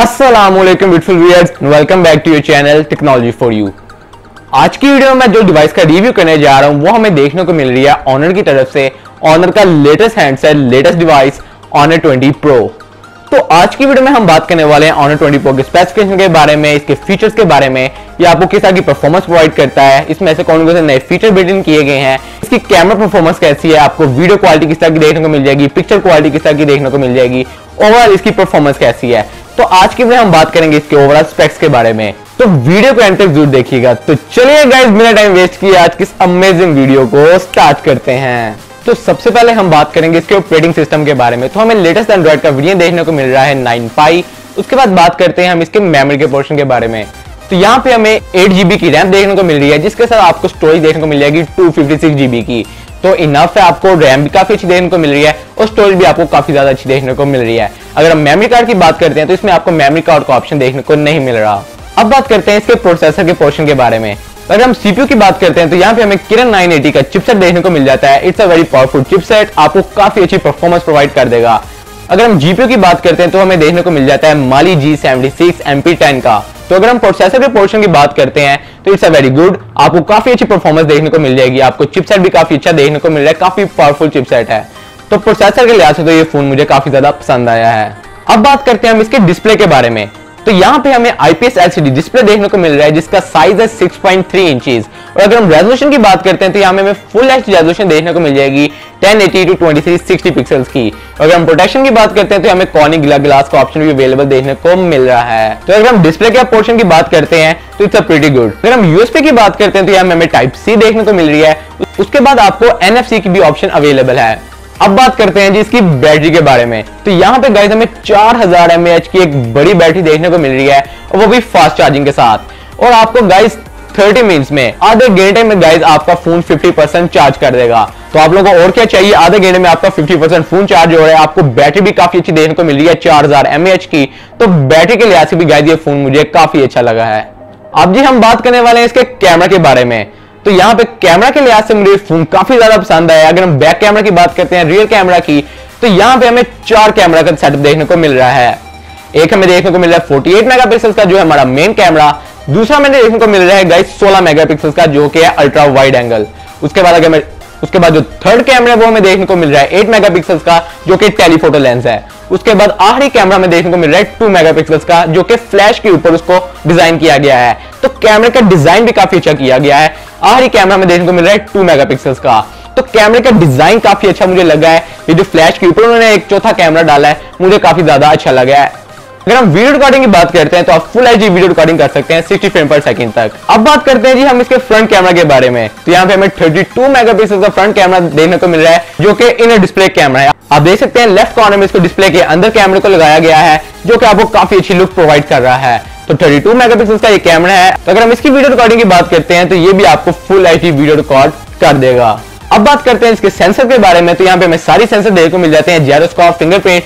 अस्सलामुअलैकुम beautiful viewers, welcome back to your channel technology for you. आज की video में मैं जो डिवाइस का रिव्यू करने जा रहा हूँ वो हमें देखने को मिल रही है ऑनर की तरफ से, ऑनर का latest handset, latest device Honor 20 pro. तो आज की वीडियो में हम बात करने वाले हैं ऑनर 20 प्रो के स्पेसिफिकेशन के बारे में, इसके फीचर्स के बारे में, ये आपको किस तरह की परफॉर्मेंस प्रोवाइड करता है, इसमें ऐसे कौन कौन से नए फीचर बिल्ट इन किए गए हैं, इसकी कैमरा परफॉर्मेंस कैसी है, आपको वीडियो क्वालिटी किस तरह की देखने को मिल जाएगी, पिक्चर क्वालिटी किस तरह की देखने को मिल जाएगी, ओवरऑल इसकी परफॉर्मेंस कैसी है। तो आज की वीडियो हम बात करेंगे इसके ओवरऑल स्पेक्स के बारे में, तो वीडियो को एंड तक जरूर देखिएगा। तो चलिए गाइस, बिना टाइम वेस्ट किए आज की इस अमेजिंग वीडियो को स्टार्ट करते हैं। तो सबसे पहले हम बात करेंगे इसके ऑपरेटिंग सिस्टम के बारे में। तो हमें लेटेस्ट एंड्रॉइड का वर्जन देखने को मिल रहा है 9.5। उसके बाद बात करते हैं हम इसके मेमोरी के पोर्शन के बारे में। तो यहाँ पे हमें 8 GB की रैम देखने को मिल रही है, जिसके साथ आपको स्टोरेज देखने को मिल जाएगी 256 GB की। तो इनफ है, आपको रैम भी काफी अच्छी देखने को मिल रही है और स्टोरेज भी आपको काफी ज्यादा अच्छी देखने को मिल रही है। अगर हम मेमोरी कार्ड की बात करते हैं तो इसमें आपको मेमोरी कार्ड का ऑप्शन देखने को नहीं मिल रहा। अब बात करते हैं इसके प्रोसेसर के पोर्शन के बारे में। अगर हम सीपीयू की बात करते हैं तो यहाँ पे हमें किरण 980 का चिपसेट देखने को मिल जाता है। It's a very powerful chipset, आपको काफी अच्छी परफॉर्मेंस प्रोवाइड कर देगा। अगर हम जीपीयू की बात करते हैं तो हमें देखने को मिल जाता है माली G76 MP10 का। तो अगर हम प्रोसेसर के पोर्शन की बात करते हैं तो इट्स अ वेरी गुड, आपको काफी अच्छी परफॉर्मेंस देखने को मिल जाएगी। आपको चिपसेट भी काफी अच्छा देखने को मिल रहा है, काफी पावरफुल चिपसेट है। तो प्रोसेसर के लिहाज से तो ये फोन मुझे काफी ज्यादा पसंद आया है। अब बात करते हैं हम इसके डिस्प्ले के बारे में। तो यहाँ पे हमें IPS LCD डिस्प्ले देखने को मिल रहा है, जिसका साइज है 6.3 इंचेस। और अगर हम रेजोल्यूशन की बात करते हैं तो यहाँ पे हमें फुल एचडी रेजोल्यूशन देखने को मिल जाएगी 1080 x 2360 पिक्सल्स की। अगर हम प्रोटेक्शन की बात करते हैं तो हमें कॉर्निंग गोरिल्ला ग्लास का ऑप्शन भी अवेलेबल देखने को मिल रहा है। तो अगर हम डिस्प्ले के पोर्शन की बात करते हैं तो इट्स अ प्रीटी गुड। अगर हम USB की बात करते हैं तो यहाँ हमें Type-C देखने को मिल रही है, उसके बाद आपको NFC की भी ऑप्शन अवेलेबल है। अब बात करते हैं जी इसकी बैटरी के बारे में। तो यहाँ पे गाइस हमें 4000 mAh की एक बड़ी बैटरी देखने को मिल रही है, और वो भी फास्ट चार्जिंग के साथ। और आपको गाइस 30 मिनट्स में, आधे घंटे में गाइस आपका फोन 50% चार्ज कर देगा। तो आप लोगों को और क्या चाहिए, आधे घंटे में आपका 50% फोन चार्ज हो रहा है। आपको बैटरी भी काफी अच्छी देखने को मिल रही है 4000 mAh की। तो बैटरी के लिहाज से भी गाइस ये फोन मुझे काफी अच्छा लगा है। अब जी हम बात करने वाले हैं इसके कैमरा के बारे में। तो यहाँ पे कैमरा के लिहाज से मुझे फोन काफी ज्यादा पसंद आया। अगर हम बैक कैमरा की बात करते हैं, रियर कैमरा की, तो यहाँ पे हमें 4 कैमरा का सेटअप देखने को मिल रहा है। एक हमें देखने को मिल रहा है 48 मेगापिक्सल का, जो है हमारा मेन कैमरा। दूसरा हमें देखने को मिल रहा है गाइस 16 मेगापिक्सल का, जो कि है अल्ट्रा वाइड एंगल। उसके बाद जो थर्ड कैमरा है वो हमें देखने को मिल रहा है 8 मेगापिक्सल का, जो कि टेलीफोटो लेंस है। उसके बाद आखिरी कैमरा हमें देखने को मिल रहा है 2 मेगापिक्सल का, जो कि फ्लैश के ऊपर उसको डिजाइन किया गया है। तो कैमरे का डिजाइन भी काफी अच्छा किया गया है। आखिरी कैमरा में देखने को मिल रहा है 2 मेगापिक्सल्स का। तो कैमरे का डिजाइन काफी अच्छा मुझे लगा है। ये जो फ्लैश के ऊपर उन्होंने एक चौथा कैमरा डाला है, मुझे काफी ज्यादा अच्छा लगा है। अगर हम वीडियो रिकॉर्डिंग की बात करते हैं तो आप फुल एचडी वीडियो रिकॉर्डिंग कर सकते हैं 60 फ्रेम पर सेकंड तक। अब बात करते हैं जी हम इसके फ्रंट कैमरा के बारे में। तो यहाँ पे हमें 32 मेगापिक्सल का फ्रंट कैमरा देखने को मिल रहा है, जो कि इनर डिस्प्ले कैमरा है। आप देख सकते हैं लेफ्ट कॉर्नर में इसको डिस्प्ले के अंदर कैमरे को लगाया गया है, जो कि आपको काफी अच्छी लुक प्रोवाइड कर रहा है। तो 32 मेगापिक्सल का ये कैमरा है। तो अगर हम इसकी वीडियो रिकॉर्डिंग की बात करते हैं तो ये भी आपको फुल एचडी वीडियो रिकॉर्ड कर देगा। अब बात करते हैं इसके सेंसर के बारे में। तो यहाँ पे हमें सारी सेंसर देखने को मिल जाते हैं, जायरोस्कोप, फिंगरप्रिंट।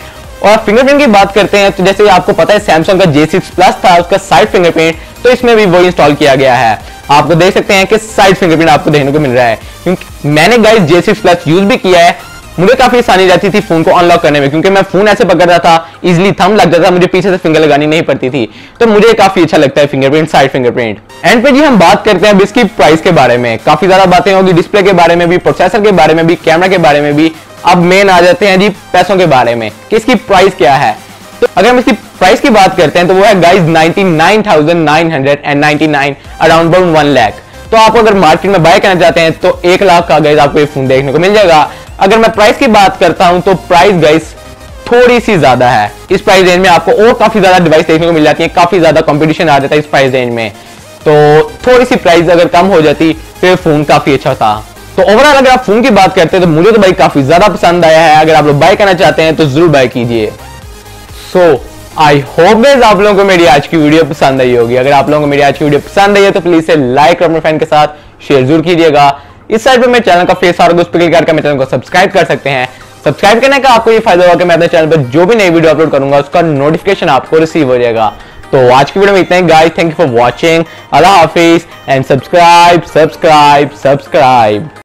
और फिंगरप्रिंट की बात करते हैं तो जैसे आपको पता है सैमसंग का J6 Plus था, उसका साइड फिंगरप्रिंट, तो इसमें भी वो इंस्टॉल किया गया है। आपको देख सकते हैं कि साइड फिंगरप्रिंट आपको देखने को मिल रहा है। क्योंकि मैंने गाइस J6 Plus यूज भी किया है, मुझे काफी आसानी रहती थी फोन को अनलॉक करने में, क्योंकि मैं फोन ऐसे पकड़ रहा था, इजिली थंब लग जाता, मुझे पीछे से फिंगर लगानी नहीं पड़ती थी। तो मुझे काफी अच्छा लगता है फिंगरप्रिंट, साइड फिंगरप्रिंट। एंड पे जी हम बात करते हैं अब इसकी प्राइस के बारे में। काफी ज्यादा बातें होगी डिस्प्ले के बारे में भी, प्रोसेसर के बारे में भी, कैमरा के बारे में भी। अब मेन आ जाते हैं जी पैसों के बारे में कि इसकी प्राइस क्या है। तो अगर हम इसकी प्राइस की बात करते हैं तो वो है गाइस 99,999, अराउंड 1 लाख। तो आप अगर मार्केट में बाय करना चाहते हैं तो 1 लाख का गाइस आपको ये फोन देखने को मिल जाएगा। अगर मैं प्राइस की बात करता हूं तो प्राइस गाइस थोड़ी सी ज्यादा है। इस प्राइस रेंज में आपको और काफी ज्यादा डिवाइस देखने को मिल जाती है, काफी ज्यादा कंपटीशन आ जाता है इस प्राइस रेंज में। तो थोड़ी सी प्राइस अगर कम हो जाती तो ये फोन काफी अच्छा था। तो ओवरऑल अगर आप फोन की बात करते हैं तो मुझे तो भाई काफी ज्यादा पसंद आया है। अगर आप लोग बाय करना चाहते हैं तो जरूर बाय कीजिए। सो आई होप गाइस आप लोगों को मेरी आज की वीडियो पसंद आई होगी। अगर आप लोगों को मेरी आज की वीडियो पसंद आई है तो प्लीज से लाइक और अपने फ्रेंड के साथ शेयर जरूर कीजिएगा। इस साइड पे मेरे चैनल का फेस और उस पर क्लिक करके मेरे चैनल को सब्सक्राइब कर सकते हैं। सब्सक्राइब करने का आपको ये फायदा होगा कि मैं अपने चैनल पर जो भी नई वीडियो अपलोड करूंगा उसका नोटिफिकेशन आपको रिसीव हो जाएगा। तो आज की वीडियो में इतना ही guys, thank you for watching, अल्लाह हाफिज एंड सब्सक्राइब।